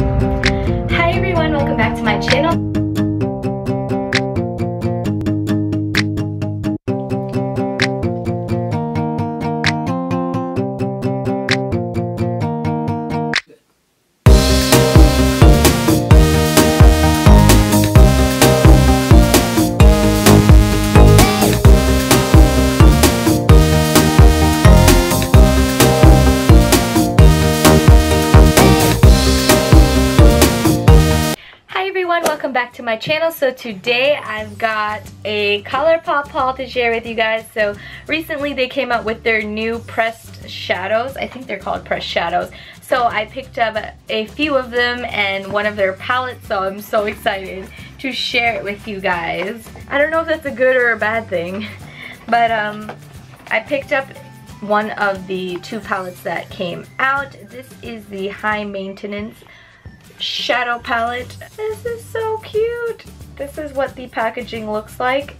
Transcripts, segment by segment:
Hi everyone, welcome back to my channel. Welcome back to my channel. So today I've got a Colourpop haul to share with you guys. So recently they came out with their new pressed shadows. I think they're called pressed shadows. So I picked up a few of them and one of their palettes, so I'm so excited to share it with you guys. I don't know if that's a good or a bad thing, but I picked up one of the two palettes that came out. This is the Hi-Maintenance shadow palette. This is so cute. This is what the packaging looks like.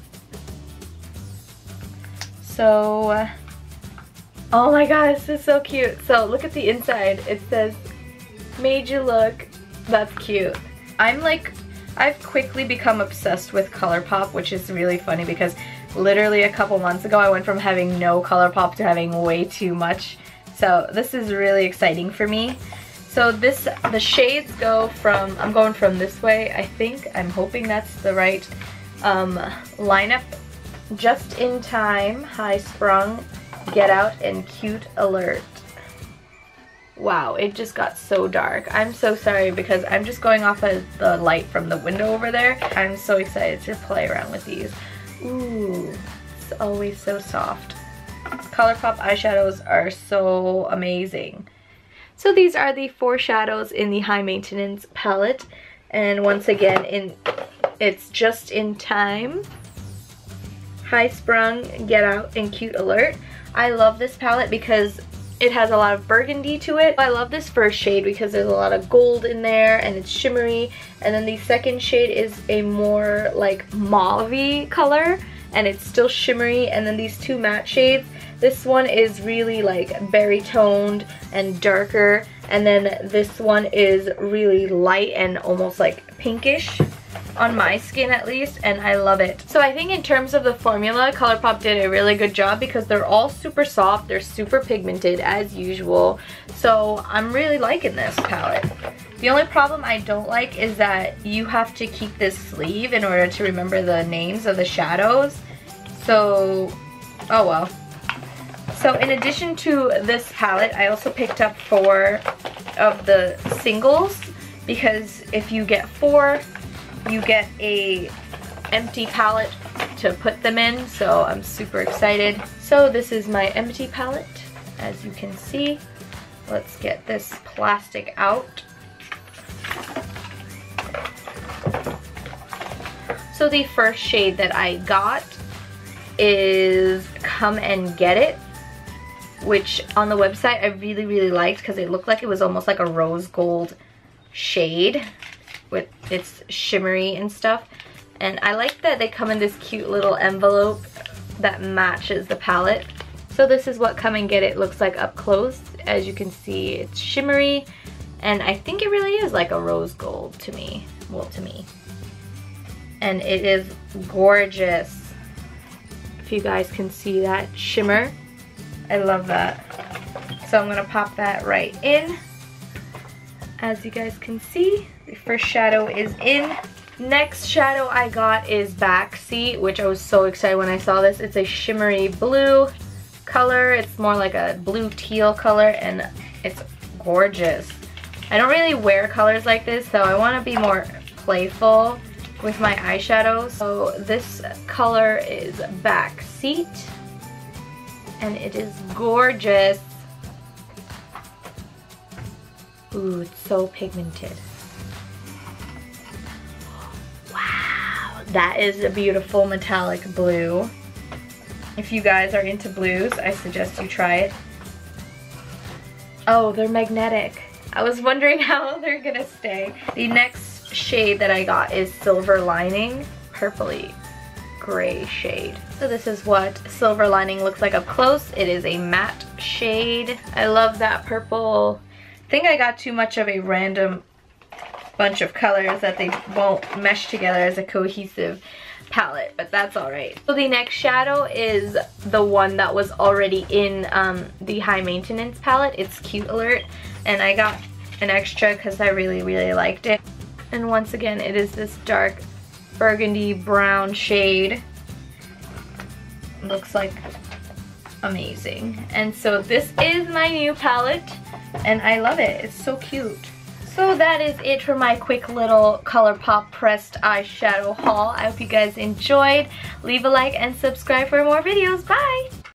So oh my god, this is so cute. So look at the inside. It says made you look. That's cute. I've quickly become obsessed with Colourpop, which is really funny because literally a couple months ago I went from having no Colourpop to having way too much. So this is really exciting for me. So the shades go from, I'm going from this way, I think, I'm hoping that's the right lineup. Just in Time, High Sprung, Get Out, and Cute Alert. Wow, it just got so dark. I'm so sorry because I'm just going off of the light from the window over there. I'm so excited to play around with these. Ooh, it's always so soft. Colourpop eyeshadows are so amazing. So these are the four shadows in the High Maintenance palette, and once again, it's Just in Time, High Sprung, Get Out, and Cute Alert. I love this palette because it has a lot of burgundy to it. I love this first shade because there's a lot of gold in there and it's shimmery, and then the second shade is a more like mauve-y color and it's still shimmery, and then these two matte shades. This one is really like berry toned and darker, and then this one is really light and almost like pinkish on my skin at least, and I love it. So I think in terms of the formula, Colourpop did a really good job because they're all super soft, they're super pigmented as usual, so I'm really liking this palette. The only problem I don't like is that you have to keep this sleeve in order to remember the names of the shadows, so oh well. So in addition to this palette, I also picked up 4 of the singles because if you get 4, you get an empty palette to put them in, so I'm super excited. So this is my empty palette, as you can see. Let's get this plastic out. So the first shade that I got is Come and Get It, which on the website I really, really liked because it looked like it was almost like a rose gold shade with its shimmery and stuff. And I like that they come in this cute little envelope that matches the palette. So this is what Come and Get It looks like up close. As you can see, it's shimmery, and I think it really is like a rose gold to me. Well, to me. And it is gorgeous. If you guys can see that shimmer. I love that. So I'm gonna pop that right in. As you guys can see, the first shadow is in. Next shadow I got is Backseat, which I was so excited when I saw this. It's a shimmery blue color. It's more like a blue teal color, and it's gorgeous. I don't really wear colors like this, so I wanna be more playful with my eyeshadows. So this color is Backseat. And it is gorgeous. Ooh, it's so pigmented. Wow, that is a beautiful metallic blue. If you guys are into blues, I suggest you try it. Oh, they're magnetic. I was wondering how they're gonna stay. The next shade that I got is Silver Lining, purpley gray shade. So this is what Silver Lining looks like up close. It is a matte shade. I love that purple. I think I got too much of a random bunch of colors that they won't mesh together as a cohesive palette, but that's alright. So the next shadow is the one that was already in the High Maintenance palette. It's Cute Alert, and I got an extra because I really liked it. And once again, it is this dark burgundy brown shade. Looks like amazing. And so this is my new palette, and I love it. It's so cute. So that is it for my quick little Colourpop pressed eyeshadow haul. I hope you guys enjoyed. Leave a like and subscribe for more videos. Bye!